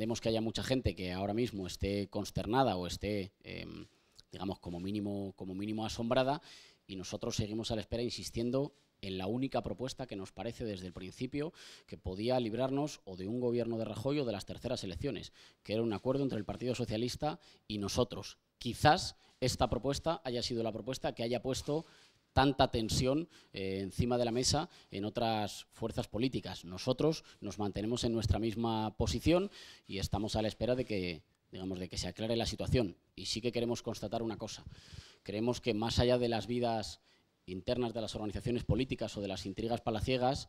entendemos que haya mucha gente que ahora mismo esté consternada o esté, digamos, como mínimo asombrada, y nosotros seguimos a la espera insistiendo en la única propuesta que nos parece desde el principio que podía librarnos o de un gobierno de Rajoy o de las terceras elecciones, que era un acuerdo entre el Partido Socialista y nosotros. Quizás esta propuesta haya sido la propuesta que haya puesto tanta tensión encima de la mesa en otras fuerzas políticas. Nosotros nos mantenemos en nuestra misma posición y estamos a la espera de que, digamos, de que se aclare la situación. Y sí que queremos constatar una cosa. Creemos que más allá de las vidas internas de las organizaciones políticas o de las intrigas palaciegas,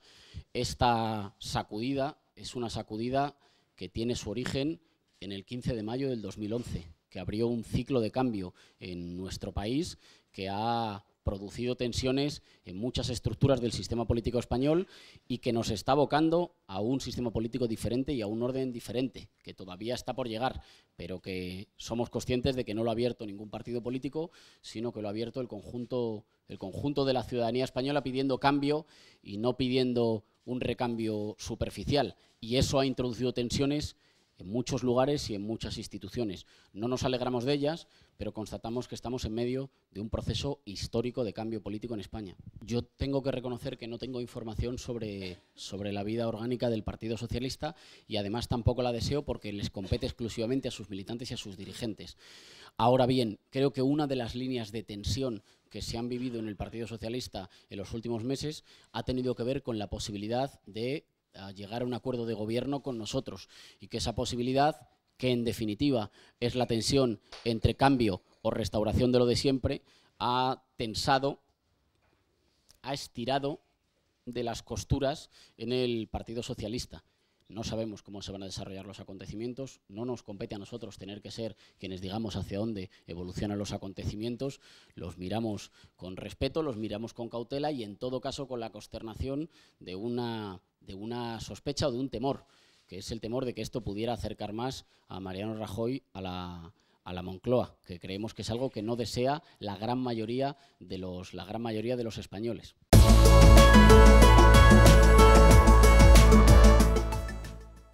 esta sacudida es una sacudida que tiene su origen en el 15 de mayo del 2011, que abrió un ciclo de cambio en nuestro país que ha producido tensiones en muchas estructuras del sistema político español y que nos está abocando a un sistema político diferente y a un orden diferente, que todavía está por llegar, pero que somos conscientes de que no lo ha abierto ningún partido político, sino que lo ha abierto el conjunto de la ciudadanía española pidiendo cambio y no pidiendo un recambio superficial. Y eso ha introducido tensiones en muchos lugares y en muchas instituciones. No nos alegramos de ellas, pero constatamos que estamos en medio de un proceso histórico de cambio político en España. Yo tengo que reconocer que no tengo información sobre la vida orgánica del Partido Socialista y además tampoco la deseo porque les compete exclusivamente a sus militantes y a sus dirigentes. Ahora bien, creo que una de las líneas de tensión que se han vivido en el Partido Socialista en los últimos meses ha tenido que ver con la posibilidad de a llegar a un acuerdo de gobierno con nosotros y que esa posibilidad, que en definitiva es la tensión entre cambio o restauración de lo de siempre, ha tensado, ha estirado de las costuras en el Partido Socialista. No sabemos cómo se van a desarrollar los acontecimientos, no nos compete a nosotros tener que ser quienes digamos hacia dónde evolucionan los acontecimientos, los miramos con respeto, los miramos con cautela y en todo caso con la consternación de una sospecha o de un temor, que es el temor de que esto pudiera acercar más a Mariano Rajoy a la Moncloa, que creemos que es algo que no desea la gran mayoría de los españoles.